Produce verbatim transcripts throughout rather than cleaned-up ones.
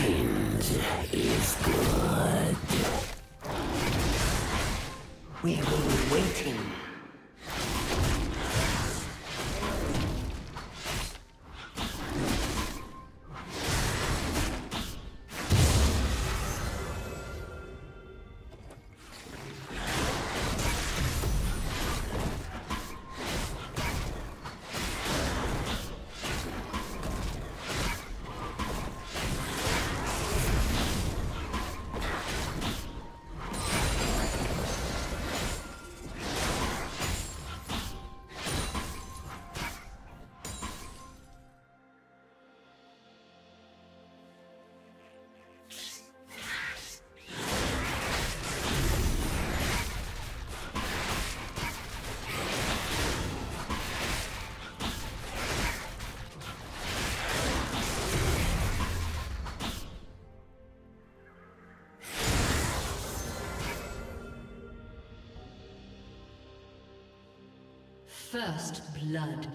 change is good. We will be waiting. First blood.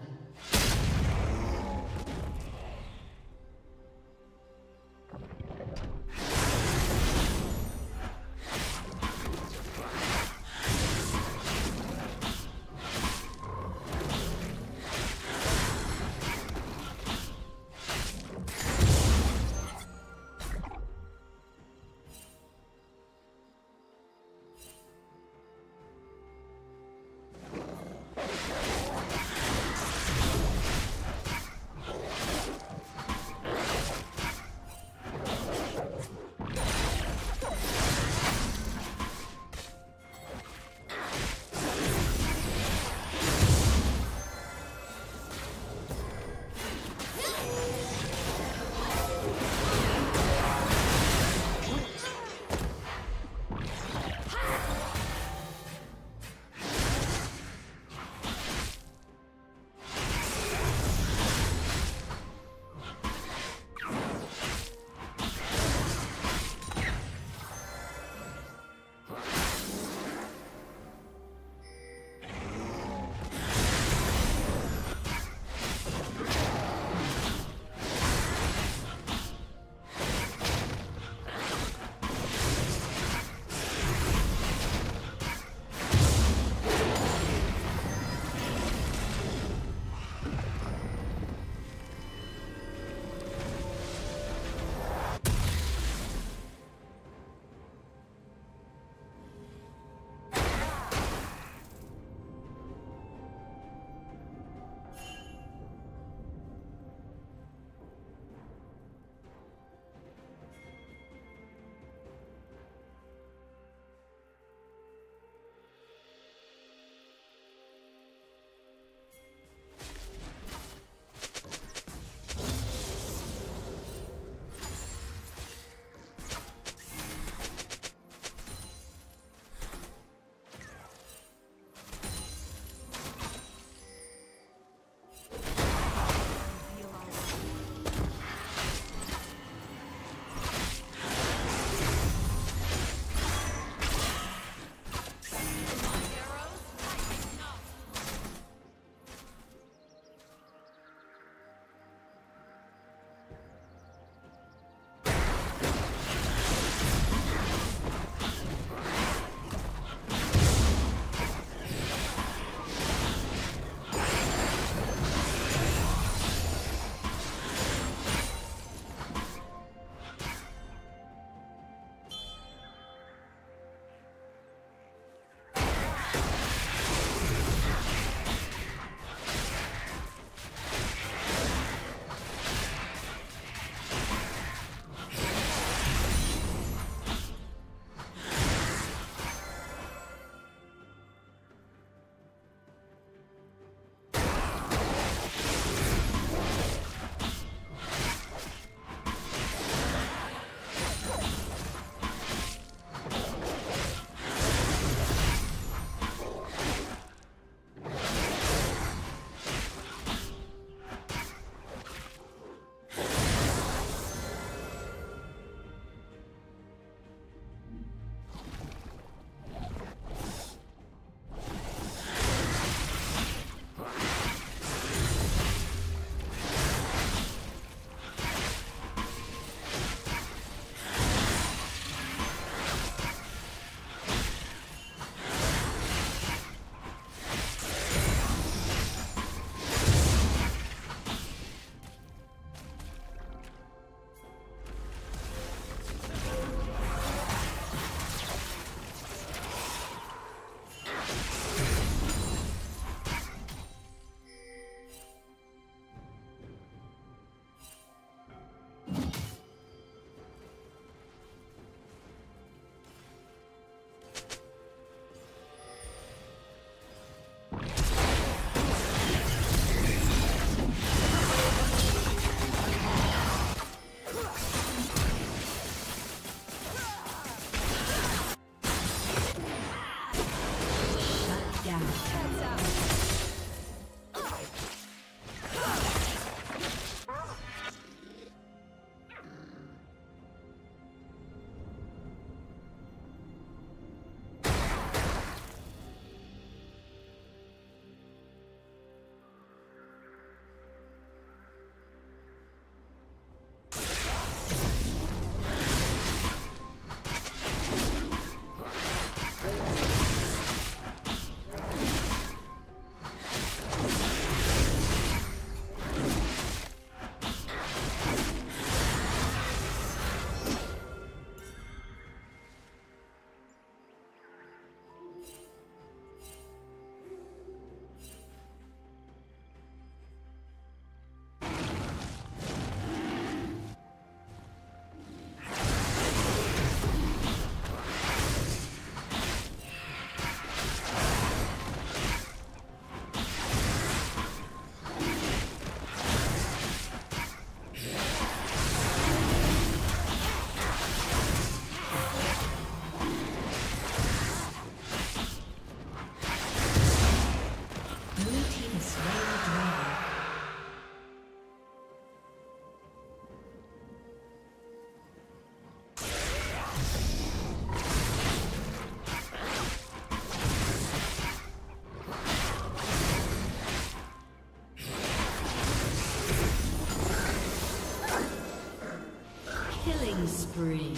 Killing spree.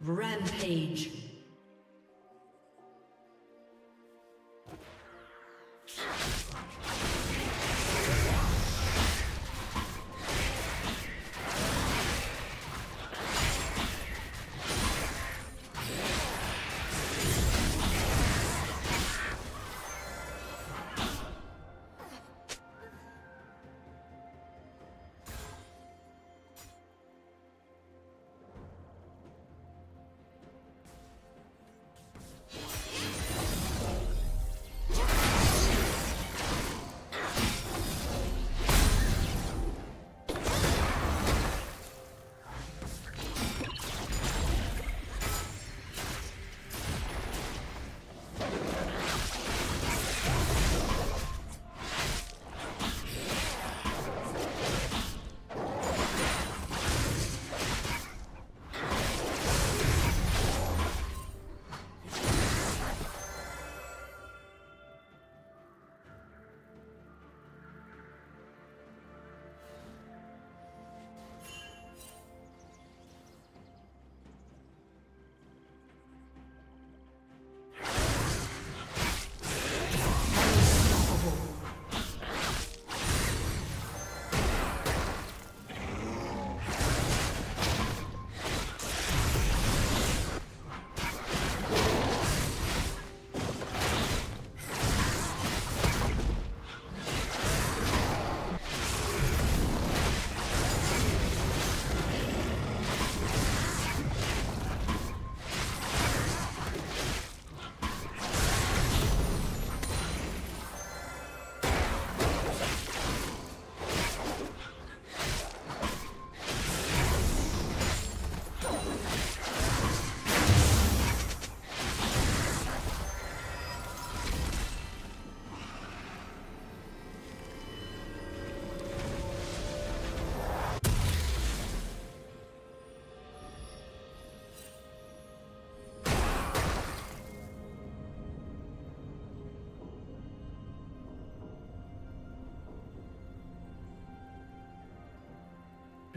Rampage.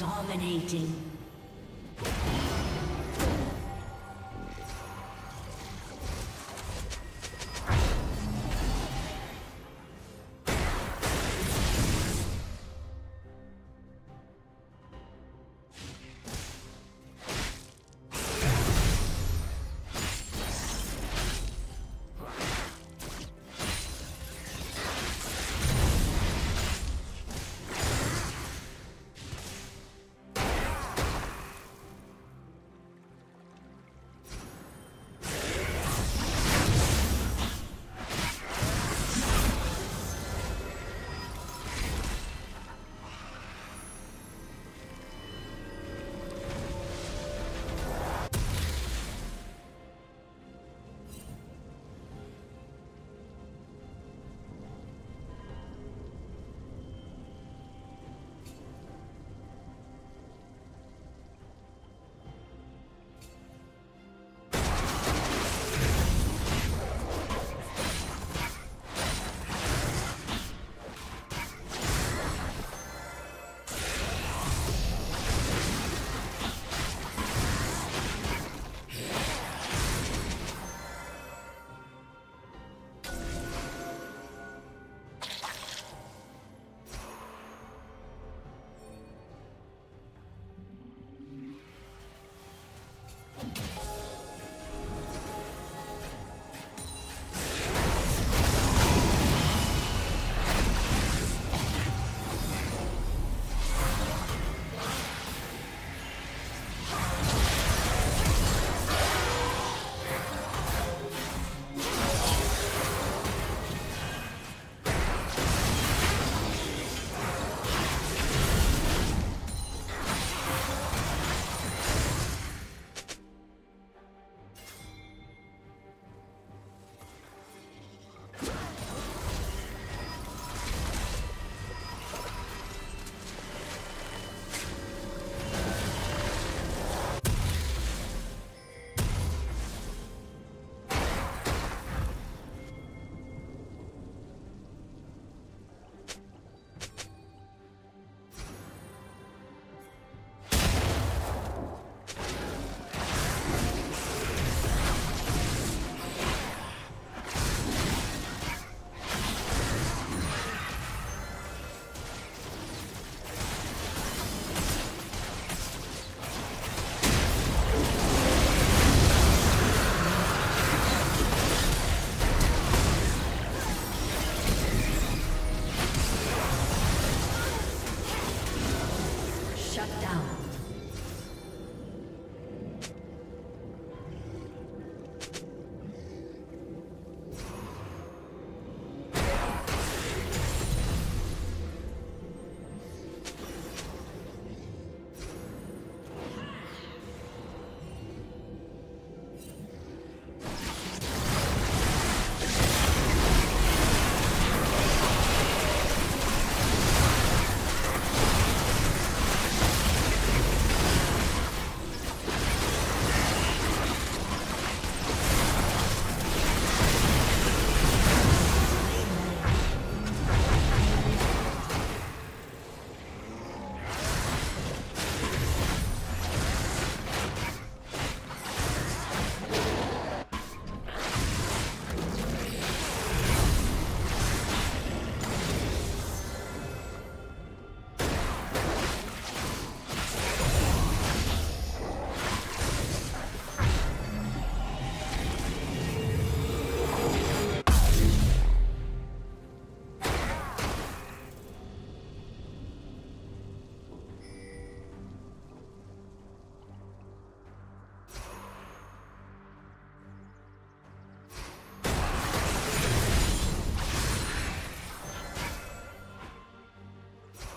Dominating.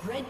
Red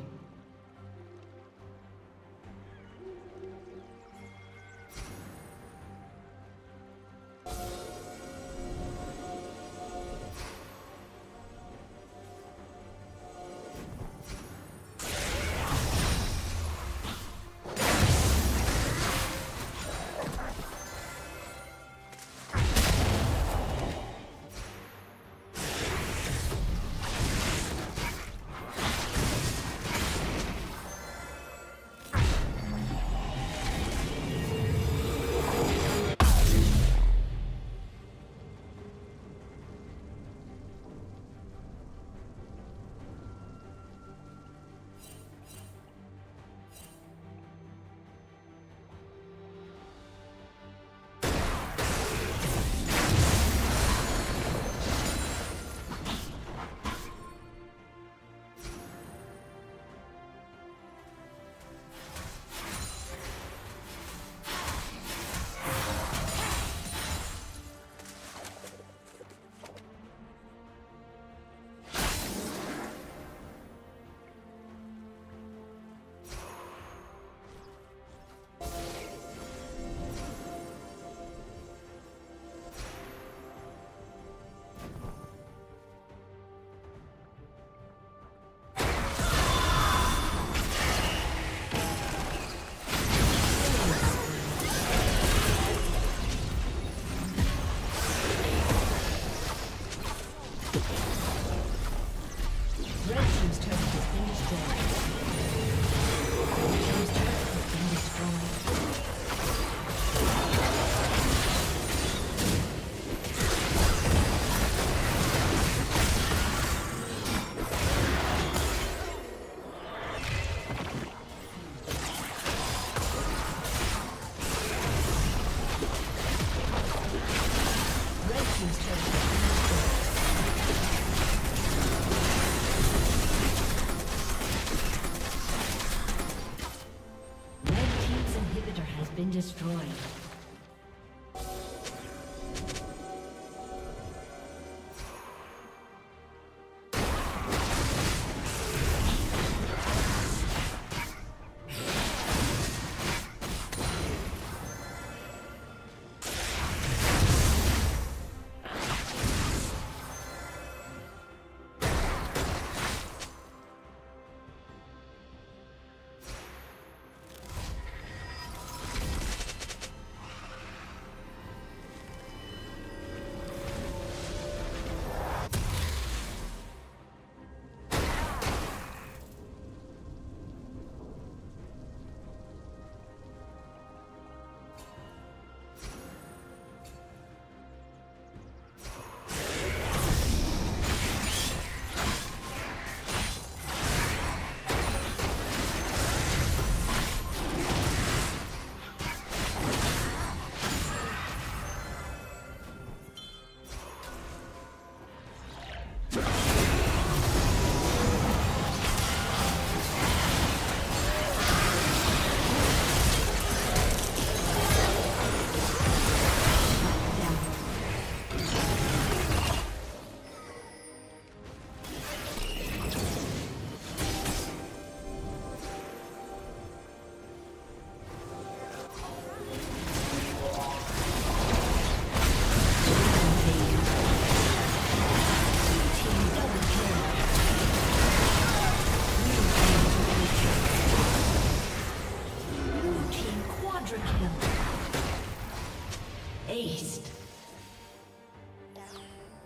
Destroyed.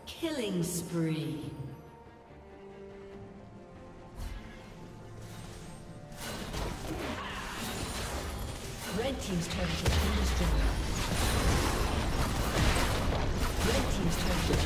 Killing spree. Red team's turret has been destroyed. Red team's turret.